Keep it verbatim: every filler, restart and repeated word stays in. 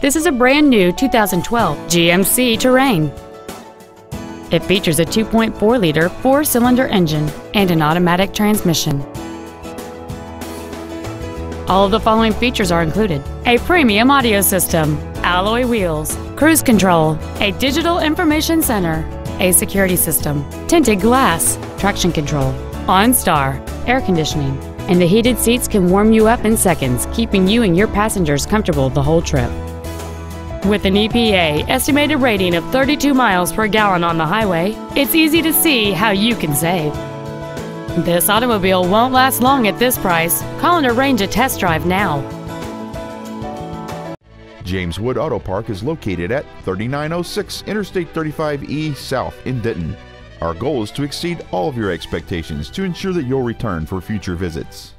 This is a brand new two thousand twelve G M C Terrain. It features a two point four liter four-cylinder engine and an automatic transmission. All of the following features are included: a premium audio system, alloy wheels, cruise control, a digital information center, a security system, tinted glass, traction control, OnStar, air conditioning, and the heated seats can warm you up in seconds, keeping you and your passengers comfortable the whole trip. With an E P A estimated rating of thirty-two miles per gallon on the highway, it's easy to see how you can save. This automobile won't last long at this price. Call and arrange a test drive now. James Wood Auto Park is located at thirty-nine oh six Interstate thirty-five E South in Denton. Our goal is to exceed all of your expectations to ensure that you'll return for future visits.